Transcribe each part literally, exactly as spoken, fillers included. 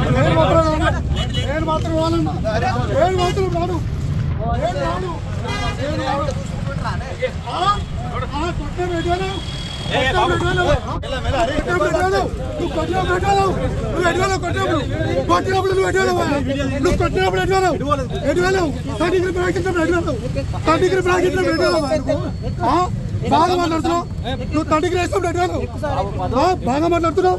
Video బాగా మాట్లాడుతున్నావు నువ్వు తండ్రికి రేస్తావు అడిగాను బాగా మాట్లాడుతున్నావు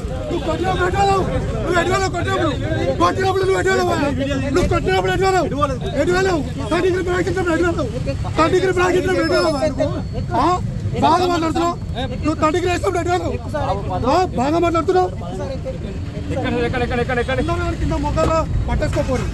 पटेको वीडियो బాగా మాట్లాడుతున్నావు నువ్వు తండ్రికి రేస్తావు అడిగాను బాగా మాట్లాడుతున్నావు ఎక్కడ ఎక్కడ ఎక్కడ ఎక్కడ ఎక్కడ కింద మొక్కలో పట్టేసుకోపోరు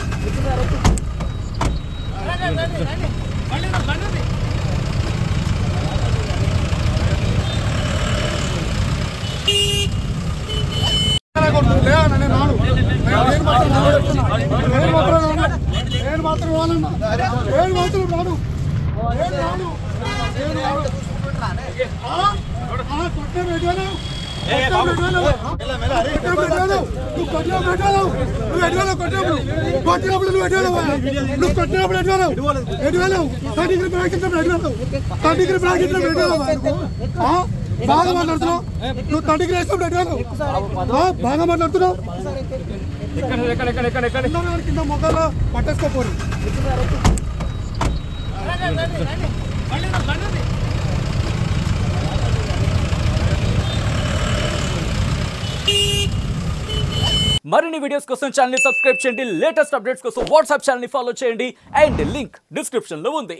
మరిన్ని వీడియోస్ కోసం ఛానల్ ని సబ్స్క్రైబ్ చేయండి లేటెస్ట్ అప్డేట్స్ కోసం వాట్సాప్ ఛానల్ ని ఫాలో చేయండి అండ్ లింక్ డిస్క్రిప్షన్ లో ఉంది।